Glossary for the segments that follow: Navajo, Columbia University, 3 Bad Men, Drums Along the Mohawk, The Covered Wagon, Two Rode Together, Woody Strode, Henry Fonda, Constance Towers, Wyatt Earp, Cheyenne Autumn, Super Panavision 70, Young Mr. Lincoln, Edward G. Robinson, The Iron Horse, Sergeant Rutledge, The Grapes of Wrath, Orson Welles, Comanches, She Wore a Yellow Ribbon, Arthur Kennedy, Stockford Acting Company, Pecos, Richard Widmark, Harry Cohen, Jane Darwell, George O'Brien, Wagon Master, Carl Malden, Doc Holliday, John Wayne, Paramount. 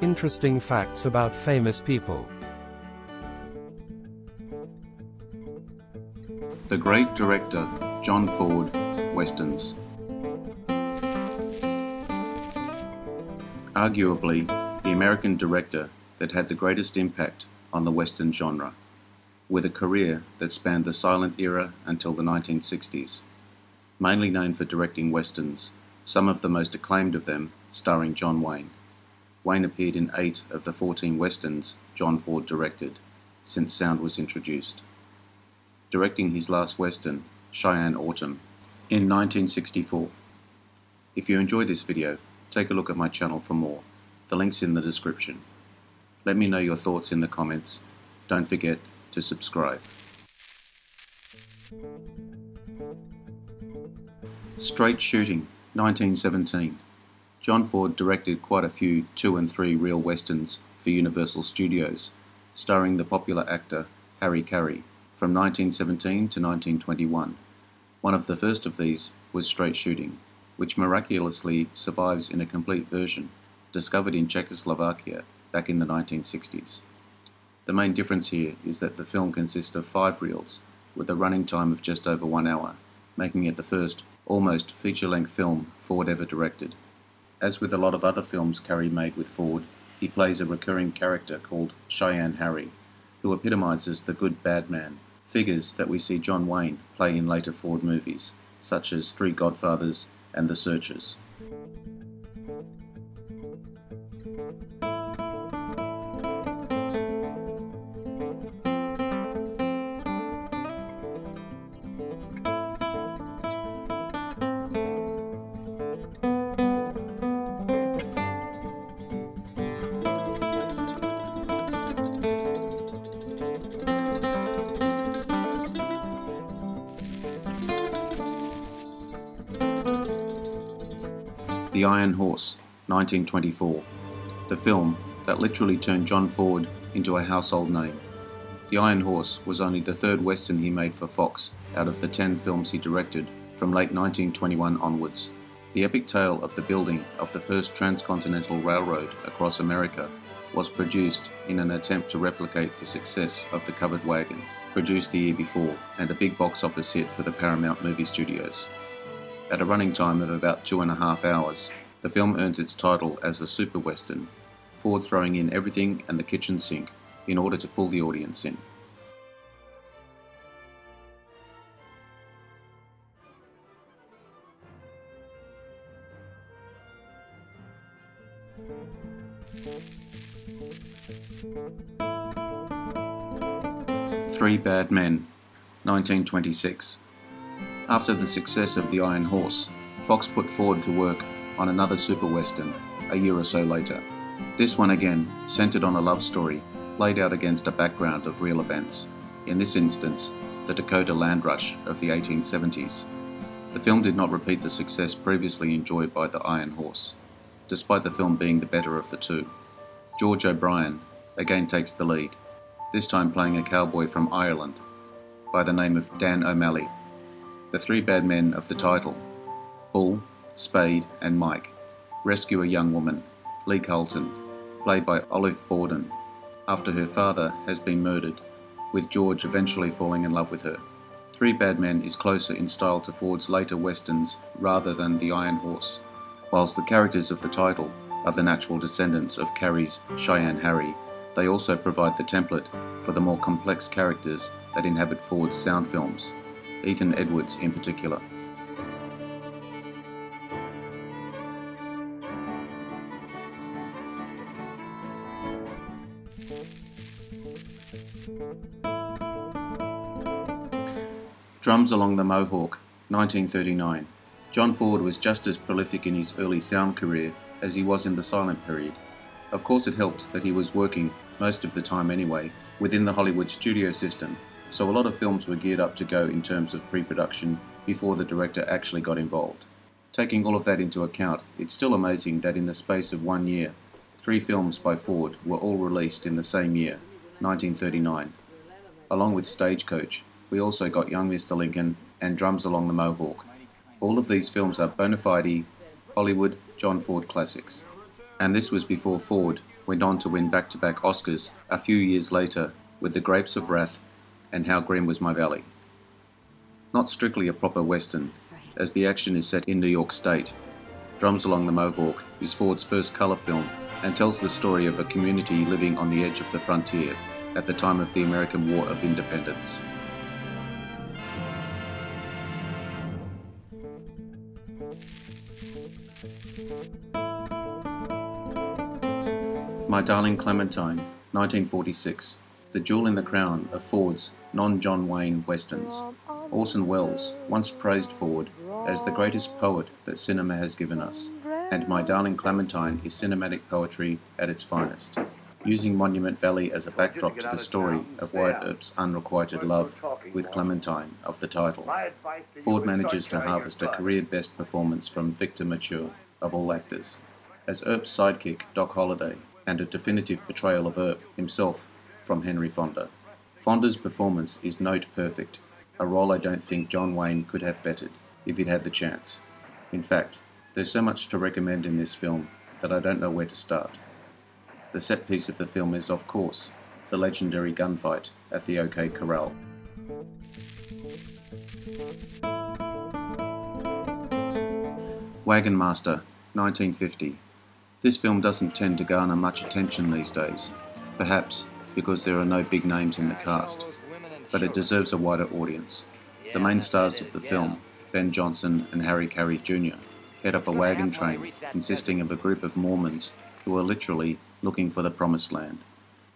Interesting facts about famous people. The great director, John Ford, Westerns. Arguably, the American director that had the greatest impact on the Western genre, with a career that spanned the silent era until the 1960s, mainly known for directing Westerns, some of the most acclaimed of them starring John Wayne. Wayne appeared in 8 of the 14 Westerns John Ford directed, since sound was introduced. Directing his last Western, Cheyenne Autumn, in 1964. If you enjoy this video, take a look at my channel for more. The link's in the description. Let me know your thoughts in the comments. Don't forget to subscribe. Straight Shooting, 1917. John Ford directed quite a few 2- and 3- reel westerns for Universal Studios, starring the popular actor Harry Carey, from 1917 to 1921. One of the first of these was Straight Shooting, which miraculously survives in a complete version, discovered in Czechoslovakia back in the 1960s. The main difference here is that the film consists of 5 reels, with a running time of just over 1 hour, making it the first almost feature-length film Ford ever directed. As with a lot of other films Carey made with Ford, he plays a recurring character called Cheyenne Harry, who epitomizes the good bad man, figures that we see John Wayne play in later Ford movies, such as Three Godfathers and The Searchers. The Iron Horse, 1924, the film that literally turned John Ford into a household name. The Iron Horse was only the 3rd Western he made for Fox out of the 10 films he directed from late 1921 onwards. The epic tale of the building of the first transcontinental railroad across America was produced in an attempt to replicate the success of The Covered Wagon, produced the year before, and a big box office hit for the Paramount movie studios. At a running time of about 2.5 hours, the film earns its title as a super western, Ford throwing in everything and the kitchen sink in order to pull the audience in. Three Bad Men, 1926. After the success of The Iron Horse, Fox put Ford to work on another super western a year or so later. This one again centered on a love story laid out against a background of real events, in this instance the Dakota land rush of the 1870s. The film did not repeat the success previously enjoyed by The Iron Horse, despite the film being the better of the two. George O'Brien again takes the lead, this time playing a cowboy from Ireland by the name of Dan O'Malley. The three bad men of the title, Bull, Spade and Mike, rescue a young woman, Lee Colton, played by Olive Borden, after her father has been murdered, with George eventually falling in love with her. Three Bad Men is closer in style to Ford's later westerns rather than The Iron Horse, whilst the characters of the title are the natural descendants of Carey's Cheyenne Harry. They also provide the template for the more complex characters that inhabit Ford's sound films, Ethan Edwards in particular. Drums Along the Mohawk, 1939. John Ford was just as prolific in his early sound career as he was in the silent period. Of course it helped that he was working, most of the time anyway, within the Hollywood studio system, so a lot of films were geared up to go in terms of pre-production before the director actually got involved. Taking all of that into account, it's still amazing that in the space of 1 year, 3 films by Ford were all released in the same year, 1939. Along with Stagecoach, we also got Young Mr. Lincoln and Drums Along the Mohawk. All of these films are bona fide Hollywood John Ford classics. And this was before Ford went on to win back-to-back Oscars a few years later with The Grapes of Wrath and How Green Was My Valley. Not strictly a proper Western, as the action is set in New York State. Drums Along the Mohawk is Ford's first colour film and tells the story of a community living on the edge of the frontier at the time of the American War of Independence. My Darling Clementine, 1946, the jewel in the crown of Ford's non-John Wayne westerns. Orson Welles once praised Ford as the greatest poet that cinema has given us, and My Darling Clementine is cinematic poetry at its finest. Using Monument Valley as a backdrop to the story of Wyatt Earp's unrequited love with Clementine of the title, Ford manages to harvest a career-best performance from Victor Mature, of all actors, as Earp's sidekick, Doc Holliday, and a definitive portrayal of Earp himself from Henry Fonda. Fonda's performance is note-perfect, a role I don't think John Wayne could have bettered if he'd had the chance. In fact, there's so much to recommend in this film that I don't know where to start. The set piece of the film is, of course, the legendary gunfight at the OK Corral. Wagon Master, 1950. This film doesn't tend to garner much attention these days, perhaps because there are no big names in the cast, but it deserves a wider audience. The main stars of the film, Ben Jonson and Harry Carey Jr., head up a wagon train consisting of a group of Mormons who are literally looking for the Promised Land.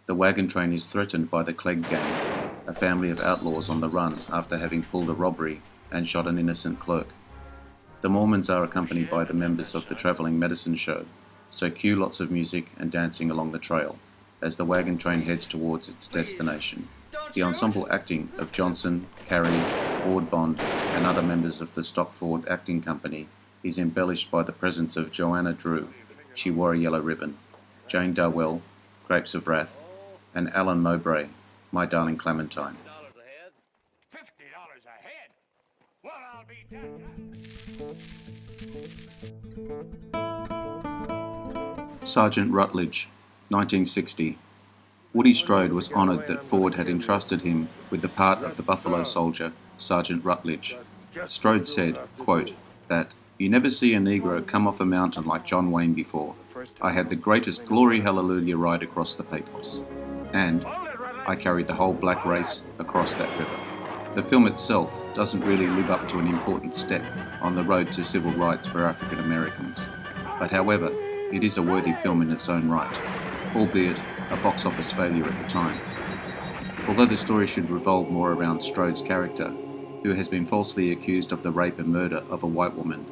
The wagon train is threatened by the Clegg Gang, a family of outlaws on the run after having pulled a robbery and shot an innocent clerk. The Mormons are accompanied by the members of the Traveling Medicine Show, so cue lots of music and dancing along the trail as the wagon train heads towards its destination. The ensemble acting of Johnson, Carey, Bond, and other members of the Stockford Acting Company is embellished by the presence of Joanna Drew, She Wore a Yellow Ribbon, Jane Darwell, Grapes of Wrath, and Alan Mowbray, My Darling Clementine. $50 a head. Well, I'll be dead. Sergeant Rutledge, 1960. Woody Strode was honoured that Ford had entrusted him with the part of the buffalo soldier, Sergeant Rutledge. Strode said, quote, that, "You never see a Negro come off a mountain like John Wayne before. I had the greatest glory hallelujah ride across the Pecos, and I carried the whole black race across that river." The film itself doesn't really live up to an important step on the road to civil rights for African Americans, but however, it is a worthy film in its own right, albeit a box office failure at the time. Although the story should revolve more around Strode's character, who has been falsely accused of the rape and murder of a white woman,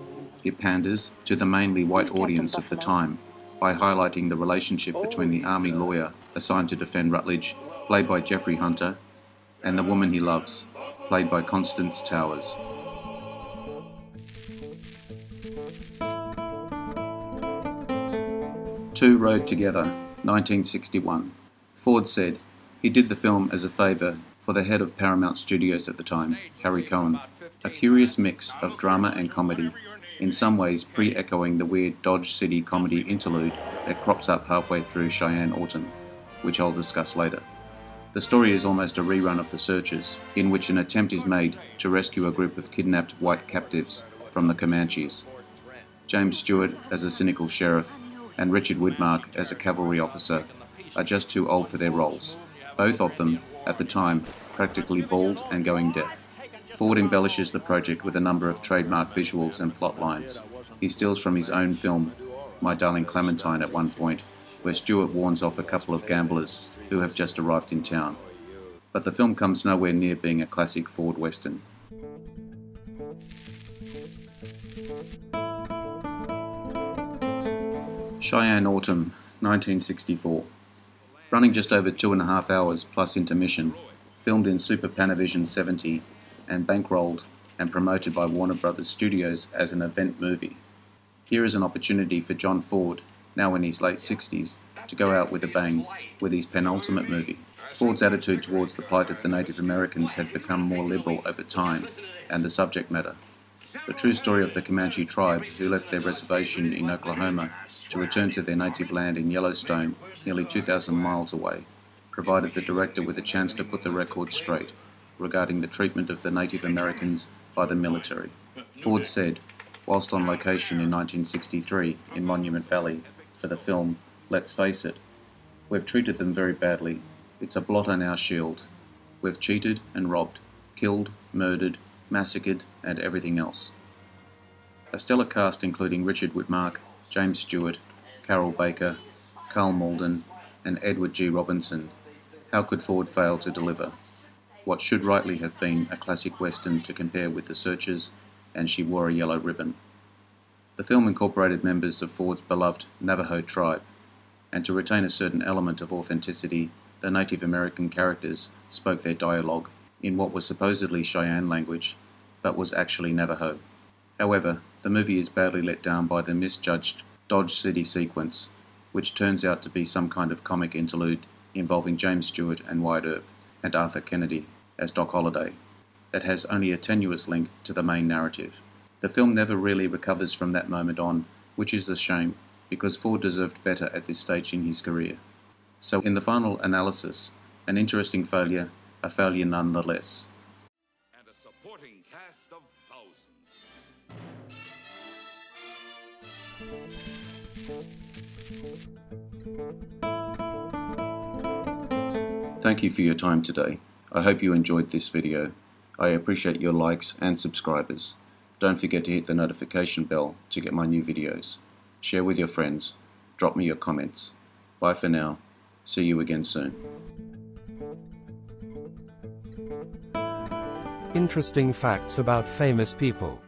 it panders to the mainly white audience of the time by highlighting the relationship between the army lawyer assigned to defend Rutledge, played by Jeffrey Hunter, and the woman he loves, played by Constance Towers. Two Rode Together, 1961. Ford said he did the film as a favour for the head of Paramount Studios at the time, Harry Cohen. A curious mix of drama and comedy, in some ways pre-echoing the weird Dodge City comedy interlude that crops up halfway through Cheyenne Autumn, which I'll discuss later. The story is almost a rerun of The Searchers, in which an attempt is made to rescue a group of kidnapped white captives from the Comanches. James Stewart as a cynical sheriff and Richard Widmark as a cavalry officer are just too old for their roles, both of them, at the time, practically bald and going deaf. Ford embellishes the project with a number of trademark visuals and plot lines. He steals from his own film, My Darling Clementine, at one point, where Stewart warns off a couple of gamblers who have just arrived in town. But the film comes nowhere near being a classic Ford Western. Cheyenne Autumn, 1964. Running just over 2.5 hours plus intermission, filmed in Super Panavision 70 and bankrolled and promoted by Warner Brothers Studios as an event movie. Here is an opportunity for John Ford, now in his late 60s, to go out with a bang with his penultimate movie. Ford's attitude towards the plight of the Native Americans had become more liberal over time and the subject matter. The true story of the Comanche tribe who left their reservation in Oklahoma to return to their native land in Yellowstone, nearly 2,000 miles away, provided the director with a chance to put the record straight regarding the treatment of the Native Americans by the military. Ford said, whilst on location in 1963 in Monument Valley for the film, "Let's face it, we've treated them very badly. It's a blot on our shield. We've cheated and robbed, killed, murdered, massacred, and everything else." A stellar cast including Richard Widmark, James Stewart, Carol Baker, Carl Malden, and Edward G. Robinson. How could Ford fail to deliver what should rightly have been a classic Western to compare with The Searchers and She Wore a Yellow Ribbon? The film incorporated members of Ford's beloved Navajo tribe, and to retain a certain element of authenticity, the Native American characters spoke their dialogue in what was supposedly Cheyenne language, but was actually Navajo. However, the movie is badly let down by the misjudged Dodge City sequence, which turns out to be some kind of comic interlude involving James Stewart and Wyatt Earp, and Arthur Kennedy as Doc Holliday, that has only a tenuous link to the main narrative. The film never really recovers from that moment on, which is a shame, because Ford deserved better at this stage in his career. So in the final analysis, an interesting failure, a failure nonetheless. And a supporting cast of thousands. Thank you for your time today. I hope you enjoyed this video. I appreciate your likes and subscribers. Don't forget to hit the notification bell to get my new videos. Share with your friends. Drop me your comments. Bye for now. See you again soon. Interesting facts about famous people.